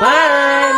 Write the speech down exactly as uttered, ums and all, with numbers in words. fun.